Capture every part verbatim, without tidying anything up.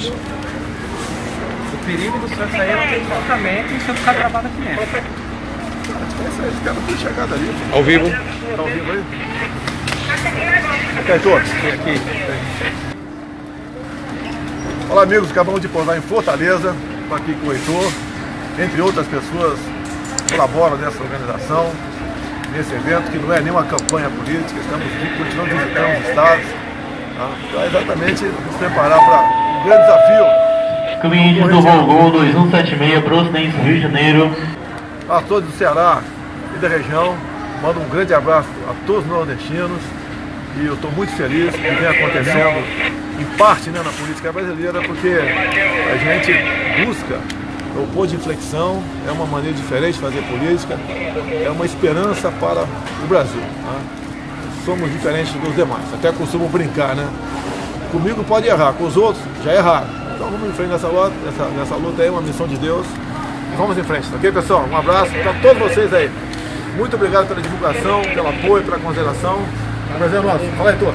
discussão. O perigo do senhor sair é ter tratamento e o senhor ficar gravado aqui mesmo. A diferença é esse cara foi chegado ali. Ao vivo? Está ao vivo aí? Heitor, aqui. Olá, amigos, acabamos de pousar em Fortaleza. Estou aqui com o Heitor, entre outras pessoas que colaboram nessa organização, nesse evento, que não é nenhuma campanha política. Estamos aqui, continuando visitando os estados, tá? Para exatamente nos preparar para um grande desafio. Caminho do Volgol dois um sete seis, procedente do Rio de Janeiro. A todos do Ceará e da região, mando um grande abraço a todos os nordestinos. E eu estou muito feliz que vem acontecendo, em parte, né, na política brasileira, porque a gente busca o ponto de inflexão, é uma maneira diferente de fazer política, é uma esperança para o Brasil. Né? Somos diferentes dos demais, até costumo brincar, né? Comigo pode errar, com os outros já erraram. Então vamos em frente nessa luta, nessa, nessa luta aí, é uma missão de Deus. E vamos em frente, ok, pessoal? Um abraço para todos vocês aí. Muito obrigado pela divulgação, pelo apoio, pela consideração. Prazer nosso. Fala, Heitor.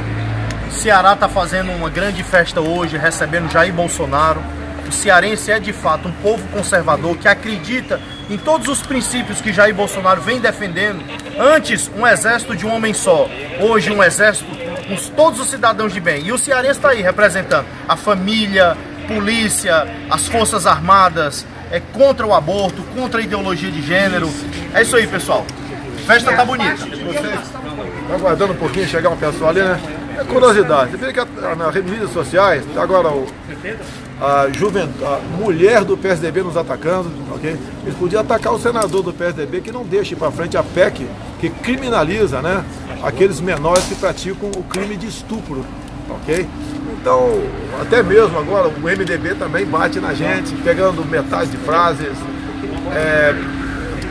O Ceará está fazendo uma grande festa hoje, recebendo Jair Bolsonaro. O cearense é de fato um povo conservador que acredita em todos os princípios que Jair Bolsonaro vem defendendo. Antes, um exército de um homem só. Hoje, um exército com todos os cidadãos de bem. E o cearense está aí representando a família, polícia, as forças armadas, é contra o aborto, contra a ideologia de gênero. É isso aí, pessoal. A festa tá bonita. Tá aguardando um pouquinho chegar um pessoal ali, né? É curiosidade. Você vê que nas redes sociais, agora o, a, juventude, a mulher do P S D B nos atacando, ok? Eles podiam atacar o senador do P S D B que não deixa ir para frente a P E C, que criminaliza, né, aqueles menores que praticam o crime de estupro, ok? Então, até mesmo agora o M D B também bate na gente, pegando metade de frases, é,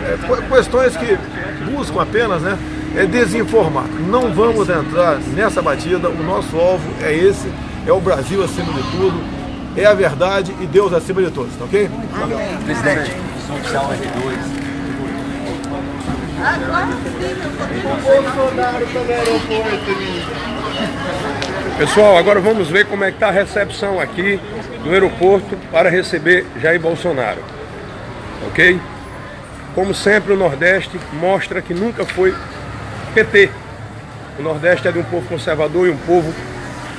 é, questões que buscam apenas, né, é desinformar. Não vamos entrar nessa batida, o nosso alvo é esse, é o Brasil acima de tudo, é a verdade e Deus acima de todos, tá ok? Valeu. Presidente, pessoal, agora vamos ver como é que está a recepção aqui do aeroporto para receber Jair Bolsonaro, ok? Como sempre, o Nordeste mostra que nunca foi P T. O Nordeste é de um povo conservador e um povo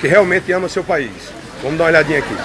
que realmente ama seu país. Vamos dar uma olhadinha aqui.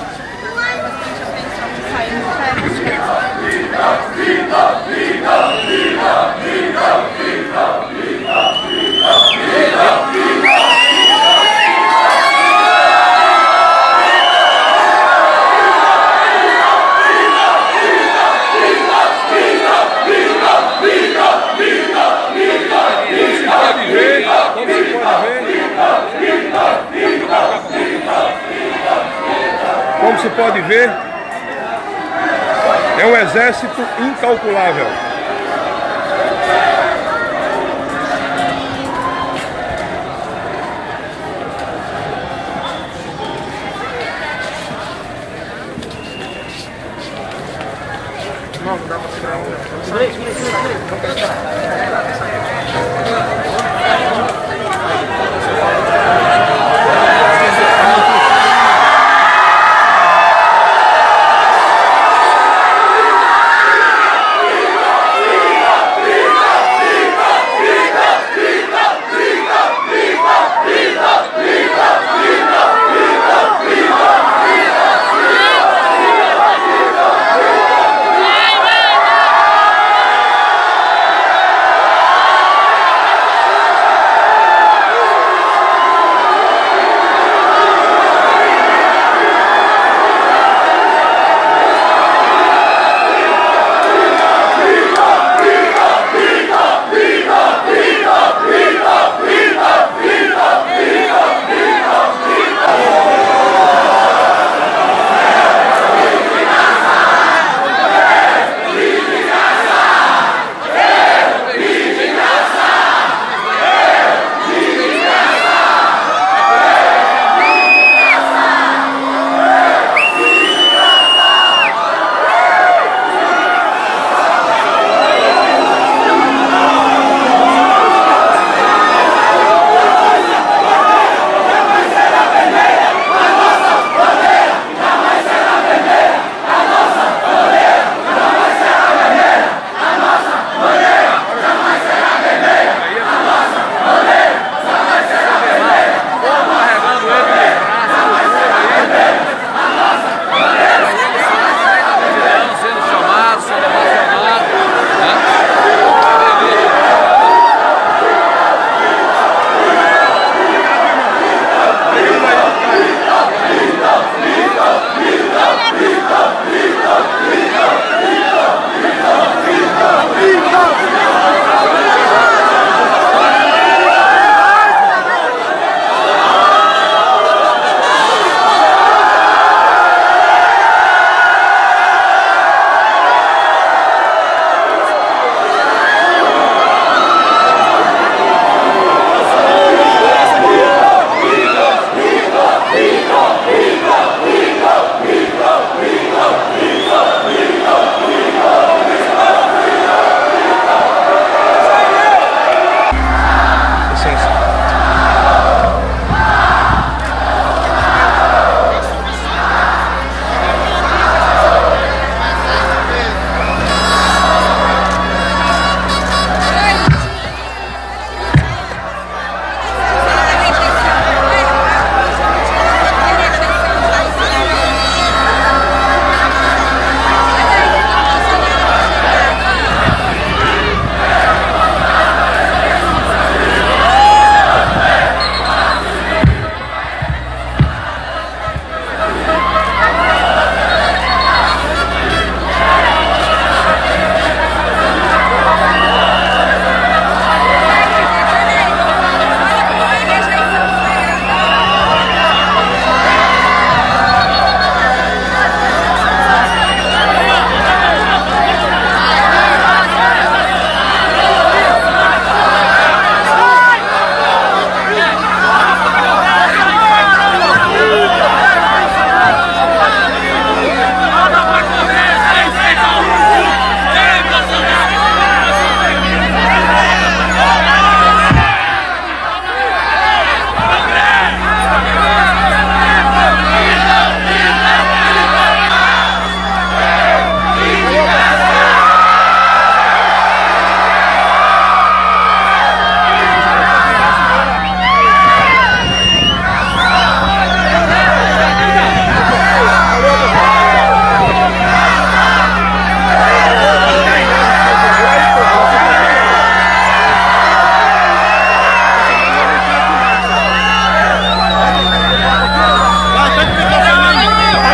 Como se pode ver, é um exército incalculável. Não, dá pra tirar um.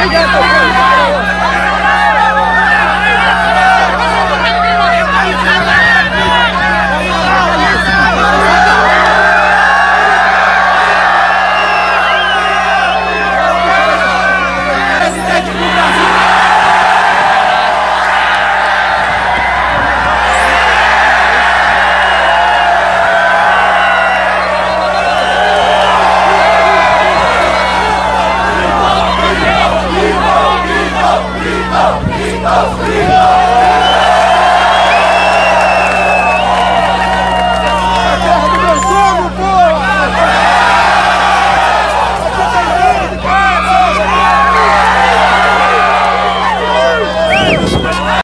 Obrigado.